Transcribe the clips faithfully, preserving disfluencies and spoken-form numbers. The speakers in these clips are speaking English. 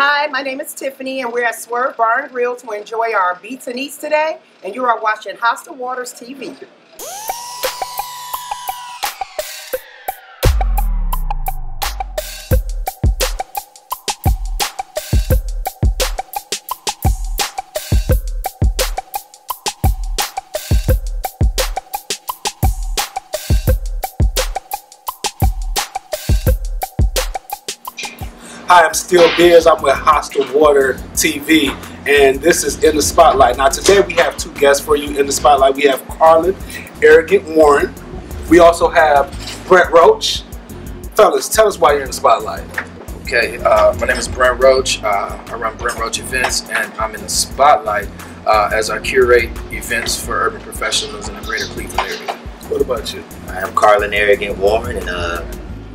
Hi, my name is Tiffany, and we're at Swerve Grille to enjoy our Beats and Eats today, and you are watching Hostile Waters T V. Hi, I'm Steelbizz. I'm with Hostile Water T V, and this is In the Spotlight. Now, today we have two guests for you in the spotlight. We have Karlin Arrogant Warren. We also have Brent Roach. Fellas, tell us why you're in the spotlight. Okay, uh, my name is Brent Roach. Uh, I run Brent Roach Events, and I'm in the spotlight uh, as I curate events for urban professionals in the greater Cleveland area. What about you? I'm Karlin Arrogant Warren, and uh,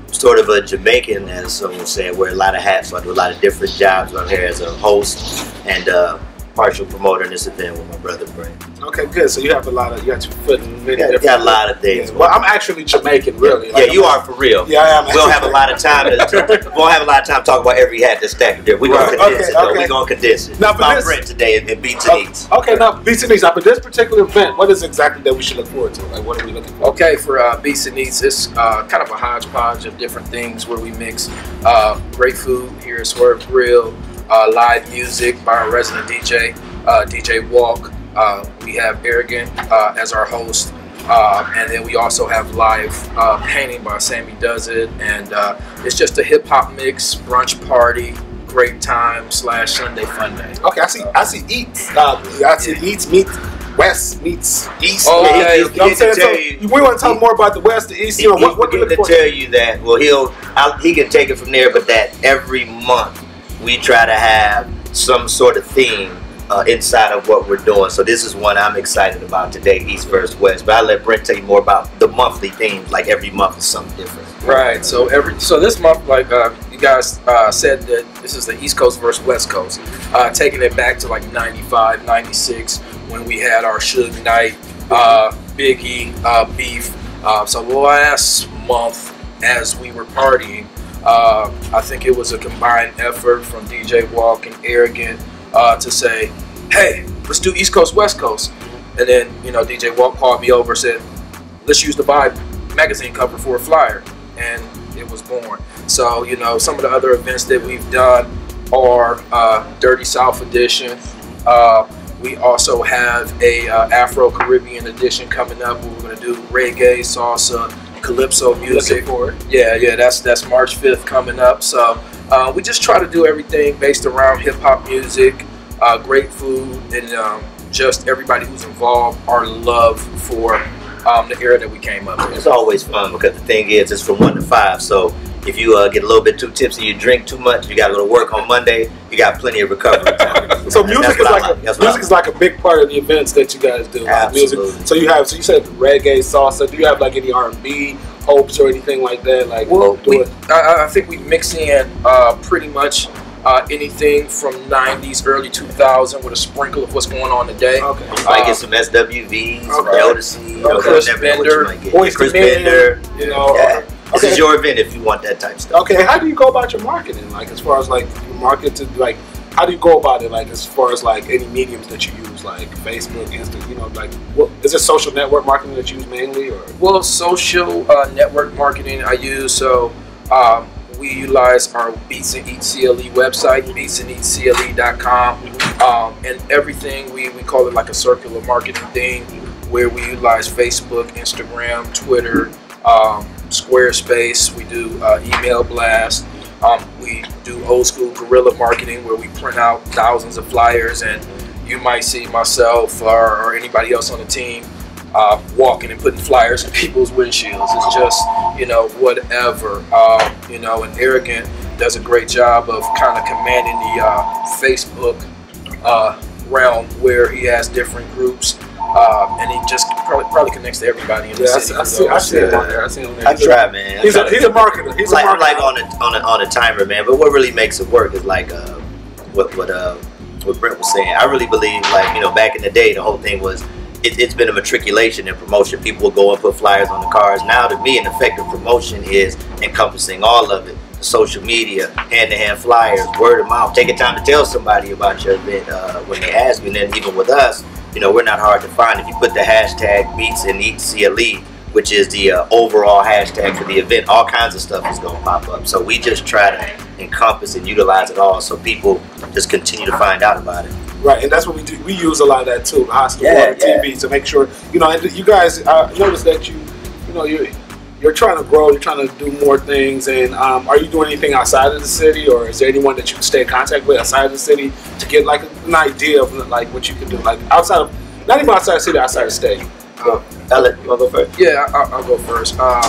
sort of a Jamaican, as someone said, wear a lot of hats, so I do a lot of different jobs. I'm here as a host and a partial promoter in this event with my brother Brent. Okay, good. So you have a lot of, you got your foot in many yeah, different... You got a lot of things. Yeah. Well, I'm actually Jamaican, really. Yeah, like, you I'm, are for real. Yeah, I am. We don't have a lot of time to, to, we'll have a lot of time to talk about every hat that's stacked there. We're right. going to condense okay, it, though. Okay. We're going to condense it. Now, for this... Brent today and Beats and Eats. Okay, now, Beats and Eats. Now, for this particular event, what is exactly that we should look forward to? Like, what are we looking for? Okay, for uh, Beats and Eats, it's uh, kind of a hodgepodge of different things where we mix uh, great food here at Swerve Grille, uh, live music by our resident D J, uh, D J Walk. Uh, we have Arrogant uh, as our host, uh, and then we also have live uh, painting by Sammy Does It, and uh, it's just a hip hop mix, brunch party, great time slash Sunday fun day. Okay, I see. Uh, I see eats. Uh, I see yeah. eats meet West meets East. Oh, yeah, you know what I'm saying? So you, we want to talk he, more about the West, the East. You know, he, what, what he, to tell you that. Well, he'll I'll, he can take it from there, but that every month we try to have some sort of theme Uh, inside of what we're doing. So this is one I'm excited about today, East versus West. But I'll let Brent tell you more about the monthly themes. Like every month is something different. Right. So every so this month, like uh, you guys uh, said, that this is the East Coast versus West Coast. Uh, taking it back to like ninety-five, ninety-six when we had our Suge Knight, uh, Biggie, uh, beef. Uh, so last month, as we were partying, uh, I think it was a combined effort from D J Walk and Arrogant. Uh, to say, hey, let's do East Coast, West Coast. And then, you know, D J Walk called me over and said, let's use the Vibe magazine cover for a flyer. And it was born. So, you know, some of the other events that we've done are uh, Dirty South Edition. Uh, we also have a uh, Afro-Caribbean edition coming up. We're going to do reggae, salsa, calypso music. Yeah, yeah, that's, that's March fifth coming up. So. Uh, we just try to do everything based around hip-hop music, uh, great food, and um, just everybody who's involved, our love for um, the era that we came up in. It's always fun because the thing is, it's from one to five, so if you uh, get a little bit too tipsy, you drink too much, you got to go to work on Monday, you got plenty of recovery time. So music, is like, like. A, music is like a big part of the events that you guys do. Like music. So you have, so you said reggae, salsa, do you have like any R and B? Hopes or anything like that? Like, well, we, it. I, I think we mix in uh, pretty much uh, anything from nineties, early two thousand, with a sprinkle of what's going on today. Okay. You might uh, get some S W Vs, Jodeci, okay. Chris, Chris Bender, you know. Yeah. Okay. This is your event if you want that type of stuff. Okay, how do you go about your marketing? Like, as far as like you market to like, how do you go about it? Like, as far as like any mediums that you use, like Facebook, Instagram, you know, like what, is it social network marketing that you use mainly, or? Well, social uh, network marketing I use. So um, we utilize our Beats and Eats C L E website, beats and eats C L E dot com, um, and everything we we call it like a circular marketing thing, where we utilize Facebook, Instagram, Twitter, um, Squarespace. We do uh, email blasts. Um, we do old school guerrilla marketing where we print out thousands of flyers, and you might see myself or, or anybody else on the team uh, walking and putting flyers in people's windshields. It's just, you know, whatever. Uh, you know, and Arrogant does a great job of kind of commanding the uh, Facebook uh, realm where he has different groups. Um, and he just probably, probably connects to everybody in the yeah, city. I see, I see, I see him on there. I see him there. I try, man. He's, I a, he's a marketer. He's like, a marketer. Like on a on a on a timer, man. But what really makes it work is like uh, what what uh, what Brent was saying. I really believe, like, you know, back in the day, the whole thing was it, it's been a matriculation and promotion. People will go and put flyers on the cars. Now, to me, an effective promotion is encompassing all of it. social media, hand-to-hand flyers, word of mouth, taking time to tell somebody about your event uh, when they ask you. And then even with us, you know, we're not hard to find. If you put the hashtag Beats and Eats C L E, which is the uh, overall hashtag for the event, all kinds of stuff is going to pop up. So we just try to encompass and utilize it all so people just continue to find out about it. Right, and that's what we do. We use a lot of that too, Oscar yeah, Water yeah. T V, to make sure, you know, and you guys, I noticed that you, you know, you're, you're trying to grow, you're trying to do more things, and um, are you doing anything outside of the city, or is there anyone that you can stay in contact with outside of the city to get like an idea of like what you can do, like outside of, not even outside the city, outside the state? Um, I'll let you go first. Yeah, I'll, I'll go first. Uh,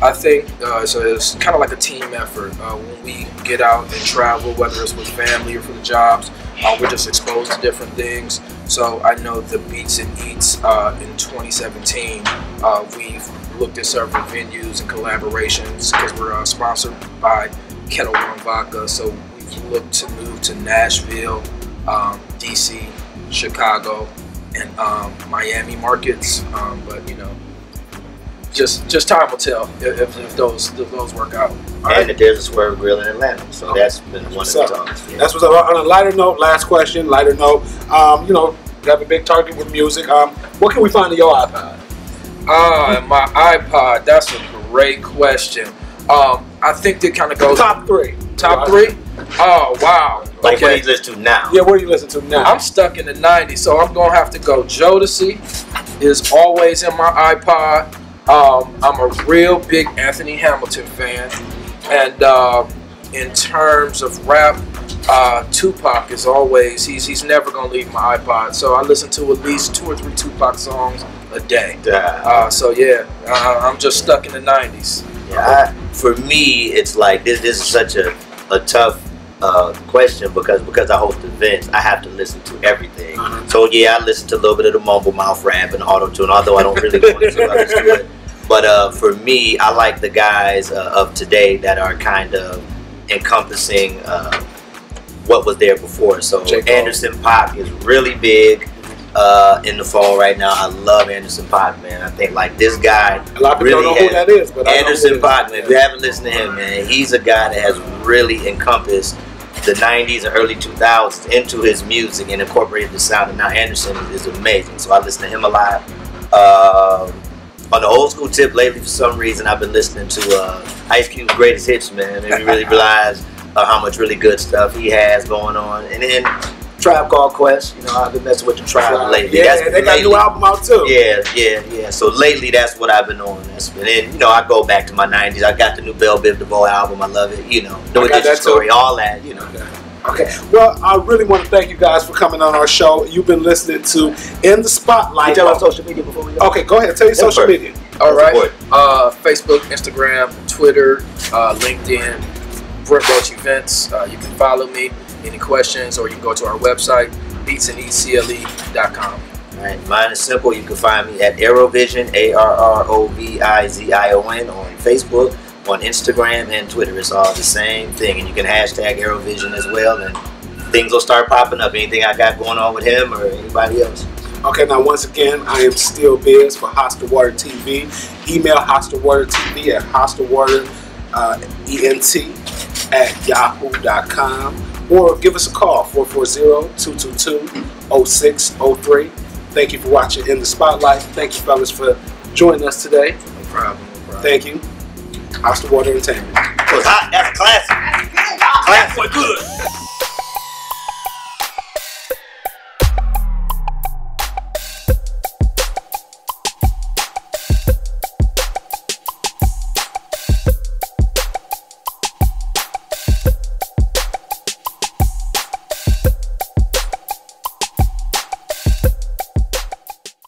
I think uh, so it's kind of like a team effort. Uh, when we get out and travel, whether it's with family or for the jobs, uh, we're just exposed to different things. So I know the Beats and Eats uh, in twenty seventeen, uh, we've looked at several venues and collaborations because we're uh, sponsored by Ketel One Vodka. So we've looked to move to Nashville, um, D C, Chicago, and um, Miami markets, um, but you know, just just time will tell if, if those if those work out. All right. And there's a Swerve Grille in Atlanta, so that's been one of the talks. Yeah. That's what's up. On a lighter note, last question, lighter note. Um, you know, you have a big target with music. Um, what can we find in your iPod? Ah, uh, my iPod. That's a great question. Um, I think that kind of goes top three. Top three. Oh wow. Like okay. What do you listen to now? Yeah, what do you listen to now? I'm stuck in the nineties, so I'm gonna have to go. Jodeci is always in my iPod. Um, I'm a real big Anthony Hamilton fan, and uh, in terms of rap, uh, Tupac is always. He's he's never gonna leave my iPod, so I listen to at least two or three Tupac songs a day. Uh, so yeah, uh, I'm just stuck in the nineties. Yeah, I, for me, it's like this. This is such a a tough. Uh, question because because I host events, I have to listen to everything. Mm-hmm. So yeah, I listen to a little bit of the mumble mouth rap and auto tune, although I don't really want to others do it. But uh, for me, I like the guys uh, of today that are kind of encompassing uh, what was there before. So Check Anderson .Paak is really big uh, in the fall right now. I love Anderson .Paak, man. I think like this guy. A lot of people really don't know who that is, but Anderson .Paak, man. If you haven't listened to him, man, he's a guy that has really encompassed the nineties and early two thousands into his music and incorporated the sound. And now Anderson is amazing, so I listen to him a lot. Uh, on the old school tip lately, for some reason, I've been listening to uh, Ice Cube's Greatest Hits, man, and you really realize uh, how much really good stuff he has going on. And then Tribe Called Quest, you know, I've been messing with the Tribe uh, lately. Yeah, that's yeah they got a new album out too. Yeah, yeah, yeah. So lately, that's what I've been on. That's been, and you know, I go back to my nineties. I got the new Bell Biv DeVoe album. I love it. You know, No Additional Story, too. All that. You know. Okay. okay. Well, I really want to thank you guys for coming on our show. You've been listening to In the Spotlight. You tell our social media before we go. Okay, go ahead. Tell your social first. media. All right. Uh, Facebook, Instagram, Twitter, uh, LinkedIn, Brent Roach Events. Uh, you can follow me. Any questions, or you can go to our website, beats and eats C L E dot com. All right, mine is simple. You can find me at Arrovizion, A R R O V I Z I O N, on Facebook, on Instagram, and Twitter. It's all the same thing. And you can hashtag Arrovizion as well, and things will start popping up. Anything I got going on with him or anybody else. Okay, now once again, I am Steelbizz for Hostile Water T V. Email hostile water T V at hostile water E N T at yahoo dot com. Or give us a call, four four zero, two two two, zero six zero three. Thank you for watching In the Spotlight. Thank you, fellas, for joining us today. No problem. No problem. Thank you. Hostile Water Entertainment. That's classic. That's classic. That's good.